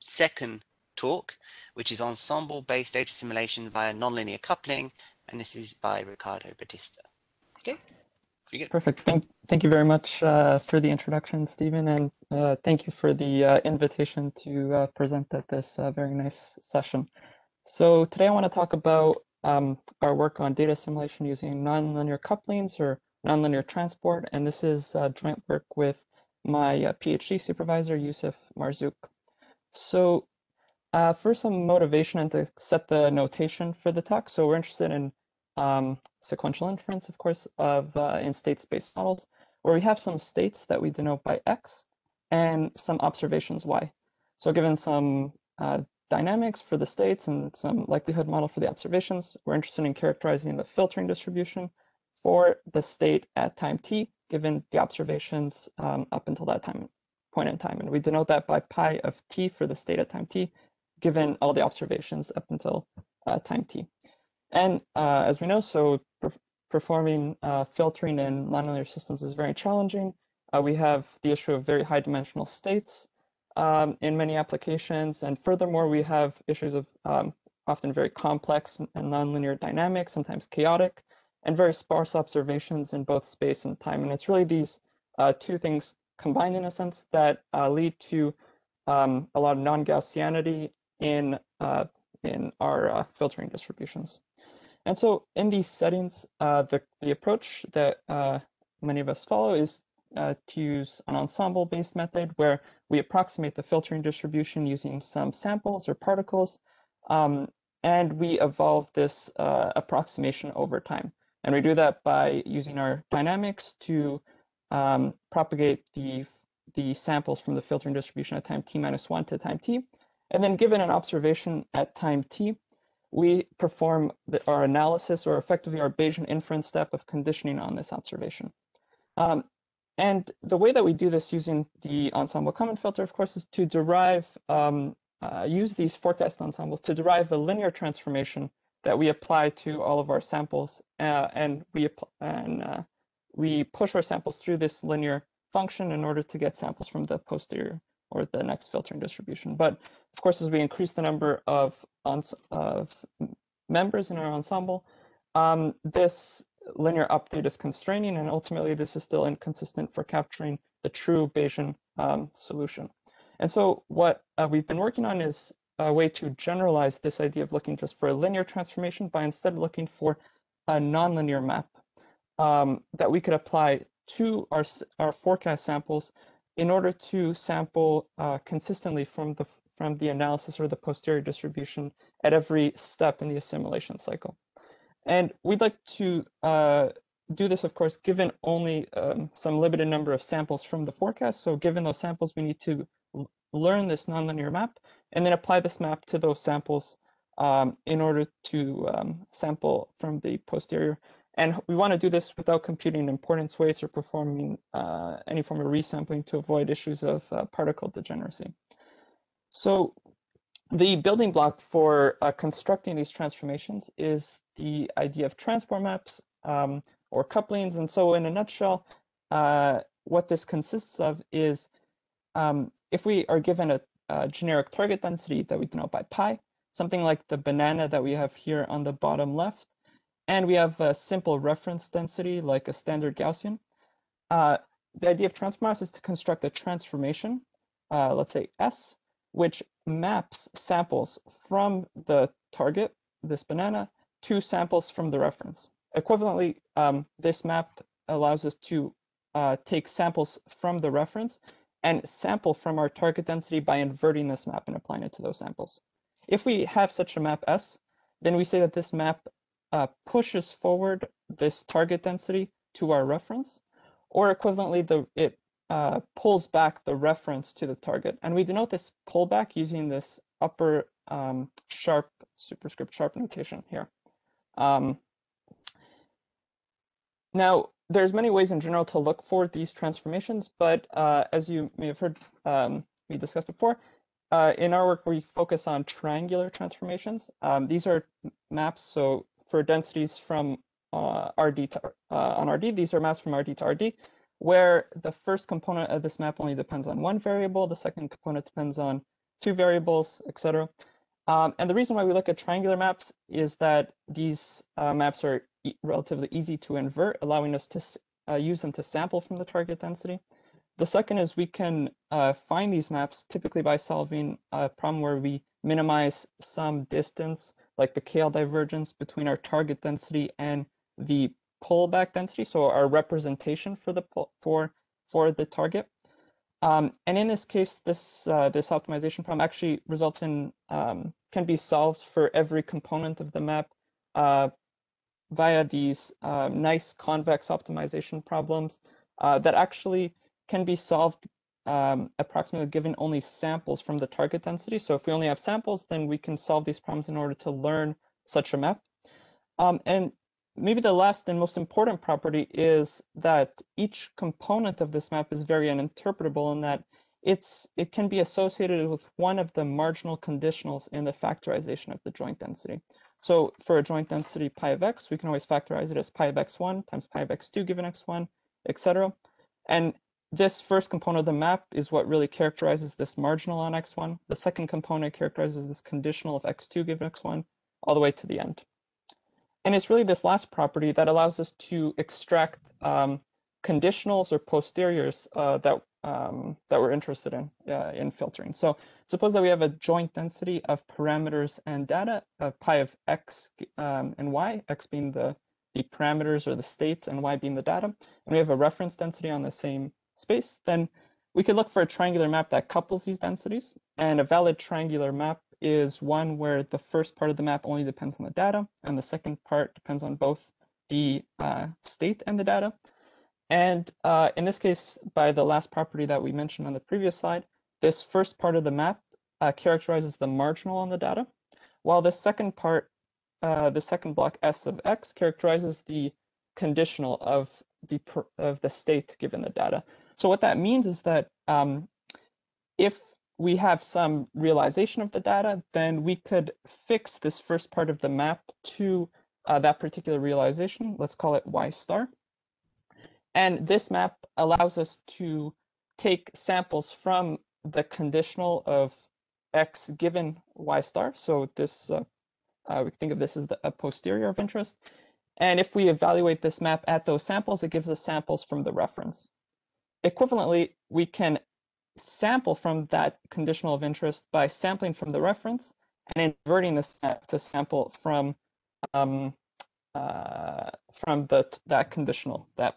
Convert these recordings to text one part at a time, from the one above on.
second talk, which is ensemble-based data simulation via nonlinear coupling, and this is by Ricardo Baptista. Okay, pretty good. Perfect. Thank you very much for the introduction, Stephen, and thank you for the invitation to present at this very nice session. So today I want to talk about our work on data simulation using nonlinear couplings or nonlinear transport, and this is joint work with my PhD supervisor, Youssef Marzouk. So first, some motivation and to set the notation for the talk. So we're interested in sequential inference, of course, of in state-space models, where we have some states that we denote by X and some observations Y. So given some dynamics for the states and some likelihood model for the observations, we're interested in characterizing the filtering distribution for the state at time t, given the observations up until that time point in time. And we denote that by pi of t for the state at time t, given all the observations up until time t. And as we know, so performing filtering in nonlinear systems is very challenging. We have the issue of very high dimensional states in many applications. And furthermore, we have issues of often very complex and nonlinear dynamics, sometimes chaotic, and very sparse observations in both space and time. And it's really these two things combined, in a sense, that lead to a lot of non-Gaussianity in our filtering distributions. And so in these settings, the approach that many of us follow is to use an ensemble-based method where we approximate the filtering distribution using some samples or particles, and we evolve this approximation over time. And we do that by using our dynamics to propagate the samples from the filtering distribution at time t minus 1 to time t. And then given an observation at time t, we perform our analysis, or effectively our Bayesian inference step of conditioning on this observation. And the way that we do this using the ensemble common filter, of course, is to derive, use these forecast ensembles to derive a linear transformation that we apply to all of our samples, and we push our samples through this linear function in order to get samples from the posterior or the next filtering distribution. But of course, as we increase the number of members in our ensemble, this linear update is constraining, and ultimately this is still inconsistent for capturing the true Bayesian solution. And so what we've been working on is a way to generalize this idea of looking just for a linear transformation by instead looking for a nonlinear map that we could apply to our forecast samples in order to sample consistently from the analysis or the posterior distribution at every step in the assimilation cycle. And we'd like to do this, of course, given only some limited number of samples from the forecast. So given those samples, we need to learn this nonlinear map and then apply this map to those samples in order to sample from the posterior. And we want to do this without computing importance weights or performing any form of resampling to avoid issues of particle degeneracy. So the building block for constructing these transformations is the idea of transport maps or couplings. And so in a nutshell, what this consists of is if we are given a generic target density that we denote by pi, something like the banana that we have here on the bottom left, and we have a simple reference density, like a standard Gaussian. The idea of transport maps is to construct a transformation, let's say S, which maps samples from the target, this banana, to samples from the reference. Equivalently, this map allows us to take samples from the reference and sample from our target density by inverting this map and applying it to those samples. If we have such a map S, then we say that this map pushes forward this target density to our reference, or equivalently, it pulls back the reference to the target. And we denote this pullback using this upper sharp, superscript sharp notation here. Now, there's many ways in general to look for these transformations, but as you may have heard me discuss before, in our work, we focus on triangular transformations. These are maps, so for densities from RD to on RD, these are maps from RD to RD, where the first component of this map only depends on one variable, the second component depends on two variables, etc. And the reason why we look at triangular maps is that these maps are relatively easy to invert, allowing us to use them to sample from the target density. The second is we can find these maps typically by solving a problem where we minimize some distance, like the KL divergence between our target density and the pullback density, so our representation for the for the target. And in this case, this this optimization problem actually results in can be solved for every component of the map via these nice convex optimization problems that actually can be solved approximately given only samples from the target density. So if we only have samples, then we can solve these problems in order to learn such a map. And maybe the last and most important property is that each component of this map is very uninterpretable in that it can be associated with one of the marginal conditionals in the factorization of the joint density. So for a joint density pi of x, we can always factorize it as pi of x1 times pi of x2 given x1, etc. And this first component of the map is what really characterizes this marginal on x1. The second component characterizes this conditional of x2 given x1 all the way to the end. And it's really this last property that allows us to extract conditionals or posteriors that we're interested in filtering. So suppose that we have a joint density of parameters and data of pi of x and y, x being the parameters or the state and y being the data, and we have a reference density on the same space, then we could look for a triangular map that couples these densities. And a valid triangular map is one where the first part of the map only depends on the data, and the second part depends on both the state and the data. And in this case, by the last property that we mentioned on the previous slide, this first part of the map characterizes the marginal on the data, while the second part, the second block S of X, characterizes the conditional of the state given the data. So what that means is that if we have some realization of the data, then we could fix this first part of the map to that particular realization. Let's call it Y star. And this map allows us to take samples from the conditional of X given Y star. So this, we think of this as a posterior of interest. And if we evaluate this map at those samples, it gives us samples from the reference. Equivalently, we can sample from that conditional of interest by sampling from the reference and inverting the map to sample from that conditional, that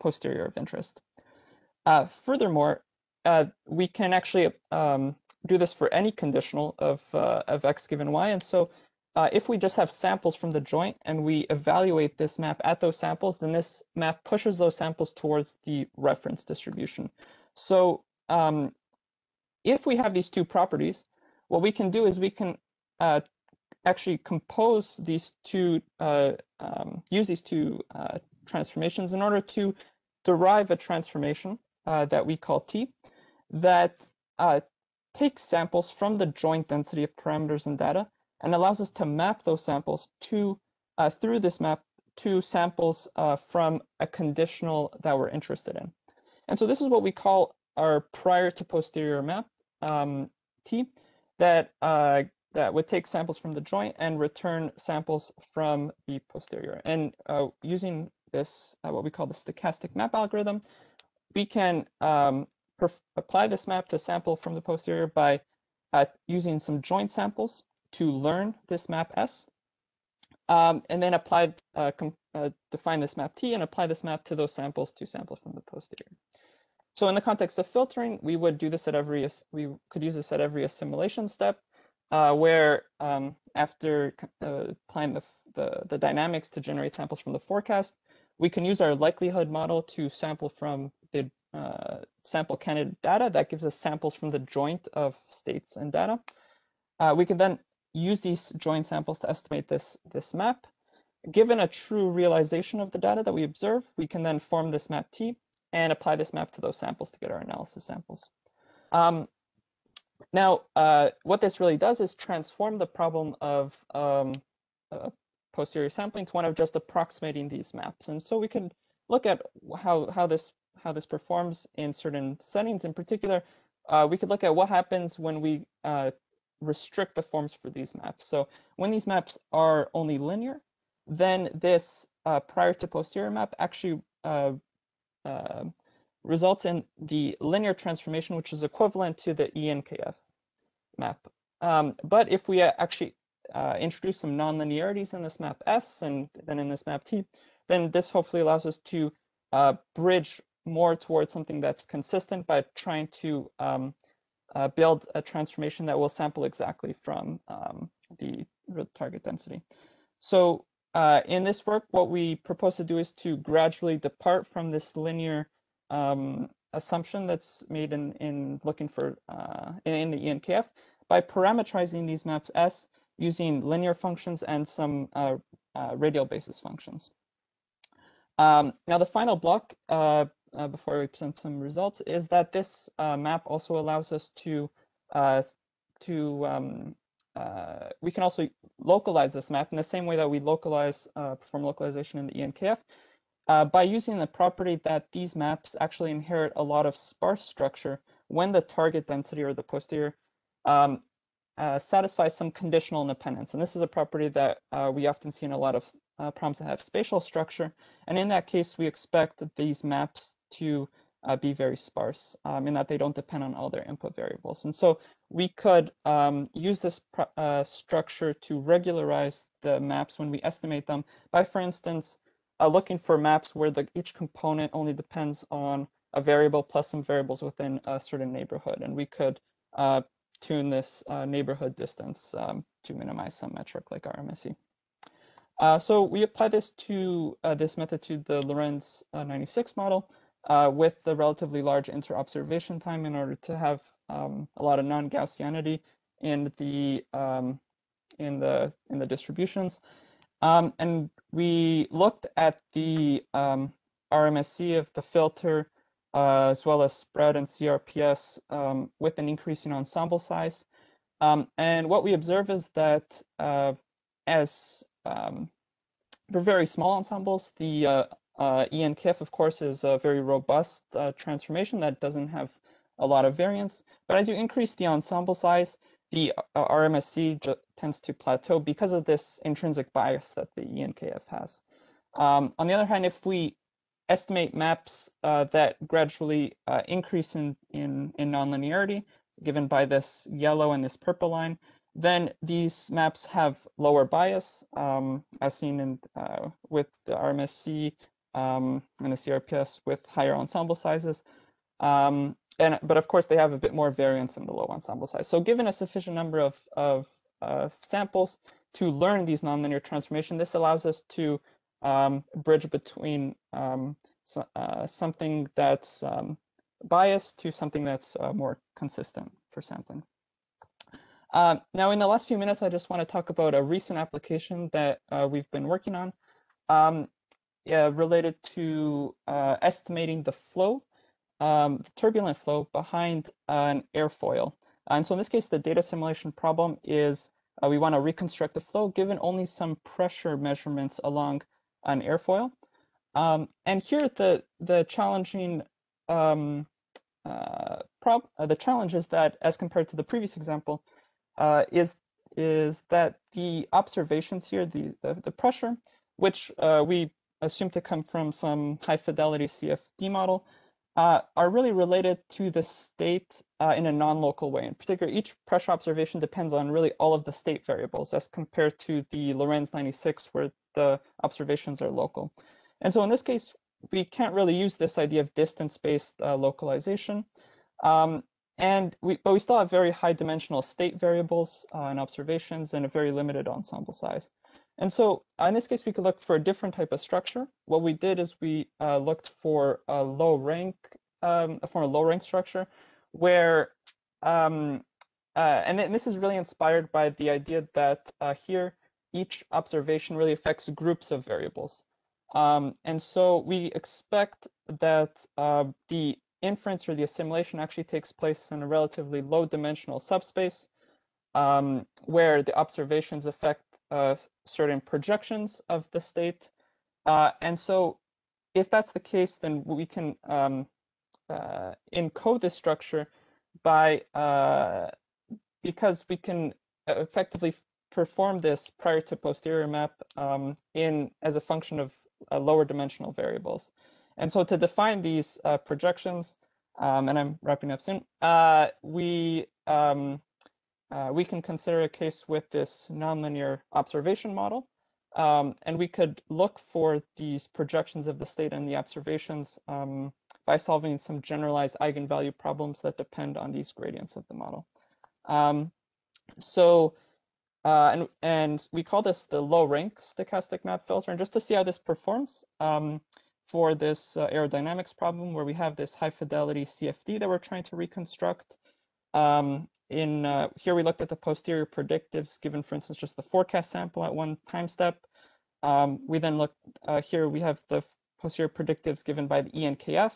posterior of interest. Furthermore, we can actually do this for any conditional of x given y. And so if we just have samples from the joint and we evaluate this map at those samples, then this map pushes those samples towards the reference distribution. So if we have these two properties, what we can do is we can actually compose these two, use these two transformations in order to derive a transformation that we call T that takes samples from the joint density of parameters and data and allows us to map those samples to, through this map, to samples from a conditional that we're interested in. And so this is what we call our prior to posterior map, T, that would take samples from the joint and return samples from the posterior. And using this, what we call the stochastic map algorithm, we can apply this map to sample from the posterior by using some joint samples to learn this map S, and then apply, define this map T and apply this map to those samples to sample from the posterior. So in the context of filtering, we would do this at every, we could use this at every assimilation step, where after applying the dynamics to generate samples from the forecast, we can use our likelihood model to sample from the sample candidate data that gives us samples from the joint of states and data. We can then use these joint samples to estimate this map. Given a true realization of the data that we observe, we can then form this map T and apply this map to those samples to get our analysis samples. Now, what this really does is transform the problem of posterior sampling to one of just approximating these maps. And so we can look at how this performs in certain settings. In particular, we could look at what happens when we restrict the forms for these maps. So when these maps are only linear, then this prior to posterior map actually results in the linear transformation, which is equivalent to the ENKF map. But if we actually introduce some nonlinearities in this map S and then in this map T, then this hopefully allows us to bridge more towards something that's consistent by trying to build a transformation that will sample exactly from the target density. So in this work, what we propose to do is to gradually depart from this linear assumption that's made in looking for in the ENKF by parameterizing these maps S using linear functions and some radial basis functions. Now, the final block before we present some results is that this map also allows us to we can also localize this map in the same way that we localize perform localization in the ENKF by using the property that these maps actually inherit a lot of sparse structure when the target density or the posterior satisfies some conditional independence. And this is a property that we often see in a lot of problems that have spatial structure. And in that case, we expect these maps to be very sparse in that they don't depend on all their input variables. And so we could use this structure to regularize the maps when we estimate them by, for instance, looking for maps where each component only depends on a variable plus some variables within a certain neighborhood. And we could tune this neighborhood distance to minimize some metric like RMSE. So we apply this to this method to the Lorenz 96 model with the relatively large inter-observation time in order to have a lot of non-Gaussianity in the distributions, and we looked at the RMSE of the filter as well as spread and CRPS with an increasing ensemble size, and what we observe is that for very small ensembles, the ENKF, of course, is a very robust transformation that doesn't have a lot of variance. But as you increase the ensemble size, the RMSE tends to plateau because of this intrinsic bias that the ENKF has. On the other hand, if we estimate maps that gradually increase in nonlinearity, given by this yellow and this purple line, then these maps have lower bias, as seen in, with the RMSE and the CRPS with higher ensemble sizes. But of course, they have a bit more variance in the low ensemble size. So given a sufficient number of samples to learn these nonlinear transformations, this allows us to bridge between something that's biased to something that's more consistent for sampling. Now, in the last few minutes, I just want to talk about a recent application that we've been working on related to estimating the flow, the turbulent flow behind an airfoil. And so in this case, the data simulation problem is we want to reconstruct the flow given only some pressure measurements along an airfoil. And here the challenging the challenge is that, as compared to the previous example, is that the observations here, the pressure, which we assume to come from some high fidelity CFD model, are really related to the state in a non-local way. In particular, each pressure observation depends on really all of the state variables as compared to the Lorenz 96, where the observations are local. And so in this case, we can't really use this idea of distance-based localization. But we still have very high dimensional state variables and observations and a very limited ensemble size. And so in this case, we could look for a different type of structure. What we did is we looked for a low rank, a low rank structure where, and this is really inspired by the idea that here, each observation really affects groups of variables. And so we expect that the inference or the assimilation actually takes place in a relatively low dimensional subspace where the observations affect certain projections of the state. And so if that's the case, then we can encode this structure by because we can effectively perform this prior to posterior map as a function of lower dimensional variables. And so to define these projections, and I'm wrapping up soon, we can consider a case with this nonlinear observation model, and we could look for these projections of the state and the observations by solving some generalized eigenvalue problems that depend on these gradients of the model. So we call this the low rank stochastic map filter. And just to see how this performs for this aerodynamics problem where we have this high fidelity CFD that we're trying to reconstruct. Here we looked at the posterior predictives given, for instance, just the forecast sample at one time step. We then looked here, we have the posterior predictives given by the EnKF,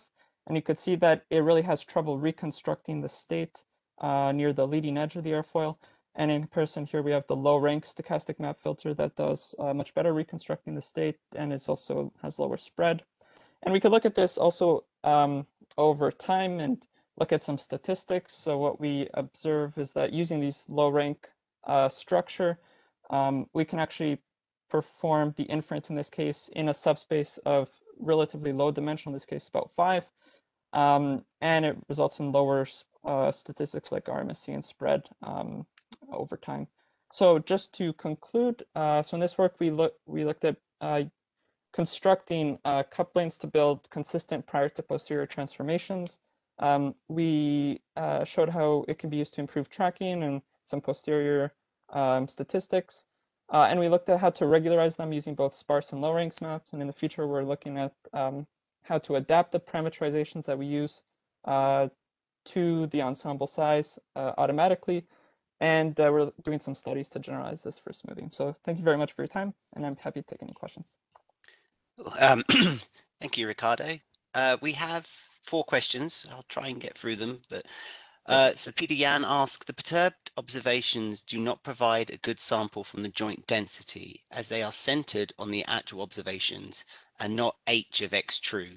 and you could see that it really has trouble reconstructing the state near the leading edge of the airfoil. And in comparison, here we have the low rank stochastic map filter that does much better reconstructing the state and is also has lower spread. And we could look at this also over time and look at some statistics. So what we observe is that using these low rank structure, we can actually perform the inference in this case in a subspace of relatively low dimension, in this case about 5, and it results in lower statistics like RMSE and spread over time. So just to conclude, so in this work we looked at constructing couplings to build consistent prior to posterior transformations. We showed how it can be used to improve tracking and some posterior statistics, and we looked at how to regularize them using both sparse and low ranks maps. And in the future, we're looking at how to adapt the parameterizations that we use to the ensemble size automatically. And we're doing some studies to generalize this for smoothing. So thank you very much for your time, and I'm happy to take any questions. Thank you, Ricardo. We have 4 questions. I'll try and get through them. But so Peter Yan asks, the perturbed observations do not provide a good sample from the joint density as they are centered on the actual observations and not H of X true.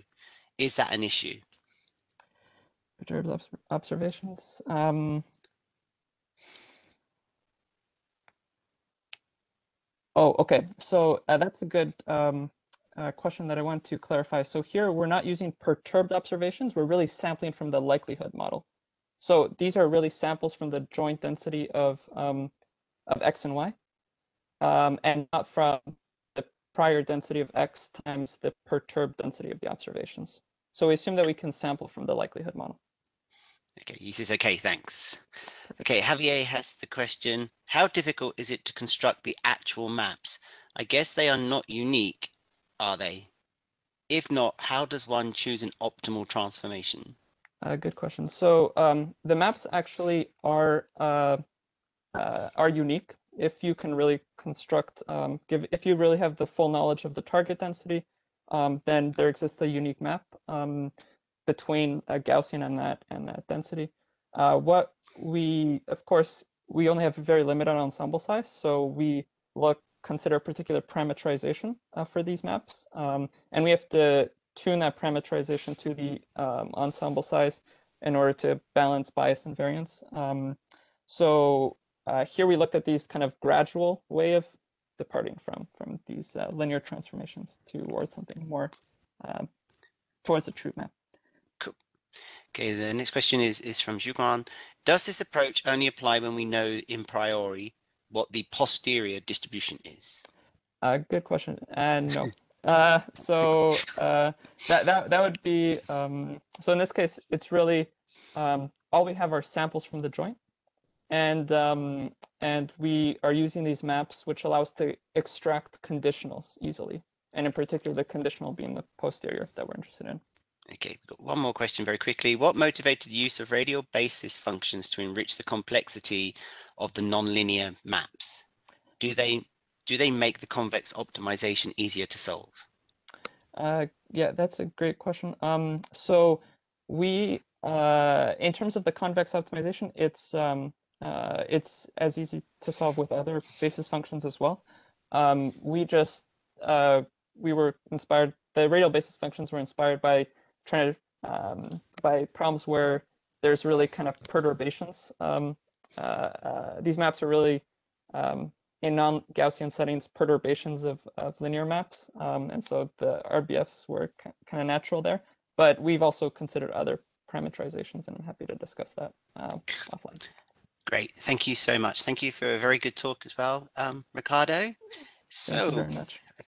Is that an issue? Perturbed observations. Oh, okay. So that's a good question that I want to clarify. So here we're not using perturbed observations. We're really sampling from the likelihood model. So these are really samples from the joint density of X and Y, and not from the prior density of X times the perturbed density of the observations. So we assume that we can sample from the likelihood model. Okay, he says, okay, thanks. Okay, Javier has the question, how difficult is it to construct the actual maps? I guess they are not unique, are they? If not, how does one choose an optimal transformation? Good question. So the maps actually are unique if you can really construct, if you really have the full knowledge of the target density, then there exists a unique map between a Gaussian and that density. What we, of course, we only have a very limited ensemble size, so we consider a particular parameterization for these maps, and we have to tune that parameterization to the ensemble size in order to balance bias and variance. So here we looked at these kind of gradual way of departing from these linear transformations towards something more towards a true map. Cool. Okay, the next question is from Jukon. Does this approach only apply when we know in priori what the posterior distribution is? Good question. And no. That would be, so in this case, it's really, all we have are samples from the joint. And we are using these maps, which allow us to extract conditionals easily. And in particular, the conditional being the posterior that we're interested in. Okay, we've got one more question very quickly. What motivated the use of radial basis functions to enrich the complexity of the nonlinear maps? Do they make the convex optimization easier to solve? Yeah, that's a great question. So we, in terms of the convex optimization, it's as easy to solve with other basis functions as well. We were inspired, the radial basis functions were inspired by problems where there's really kind of perturbations. These maps are really, in non-Gaussian settings, perturbations of linear maps. And so the RBFs were kind of natural there. But we've also considered other parameterizations, and I'm happy to discuss that offline. Great. Thank you so much. Thank you for a very good talk as well, Ricardo. So, thank you very much.